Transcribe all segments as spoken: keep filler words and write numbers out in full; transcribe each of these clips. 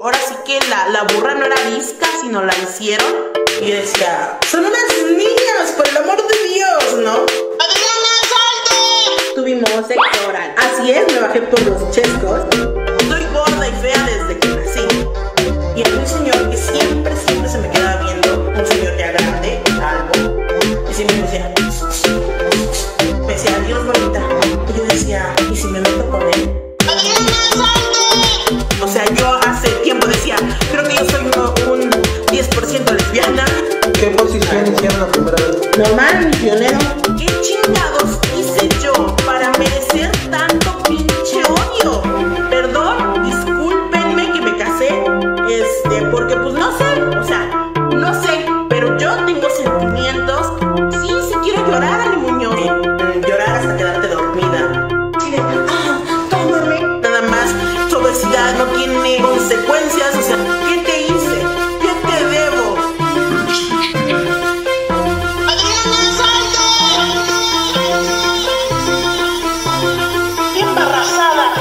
Ahora sí que la, la burra no era visca, sino la hicieron. Y yo decía, son unas niñas, por el amor de Dios, ¿no? ¡Adriana, salte! Tuvimos sexo oral. Así es, me bajé por los chescos. Estoy gorda y fea desde que nací. Y hay un señor que siempre, siempre se me quedaba viendo. Un señor ya grande, algo. Y se me decía, me decía, adiós, bonita. Y yo decía, ¿y si me meto con él? O sea, yo hace tiempo decía, creo que yo soy un, un diez por ciento lesbiana. ¿Qué posición hicieron la primera vez? Normal, misionero. ¿Qué chingados hice yo para merecer tanto pinche odio? Perdón, discúlpenme que me casé, este, porque pues no sé, o sea, no sé, pero yo tengo sentimientos. Sí, sí quiero llorar, Ale Muñoz. Eh, llorar hasta quedarte dormida. Ah, tómame. Nada más, tu obesidad no tiene consecuencias, o sea, ¿qué te hice? ¿Qué te debo? ¡Adriana, salte! Embarazada.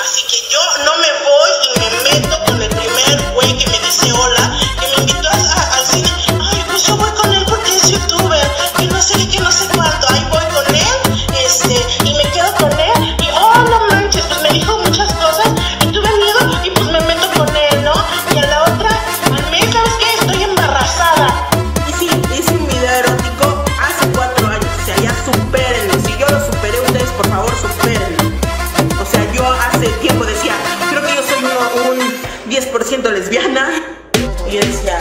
Así que yo no me voy y me meto con el primer güey que me dice hola, que me invitó a al cine. Ay, pues yo voy con él porque es youtuber, que no sé qué, no sé cuánto. Ahí voy con él, este, y me quedo con él. Y oh, no manches, pues me dijo muchas cosas. Y tuve miedo y pues me meto con él, ¿no? Y a la otra, al mes, ¿sabes qué? Estoy embarazada. Y sí, hice un video erótico hace cuatro años. O sea, ya supérenlo. Si yo lo superé, ustedes por favor supérenlo. O sea, yo hace tiempo decía, creo que yo soy un, un diez por ciento lesbiana. Y yo decía,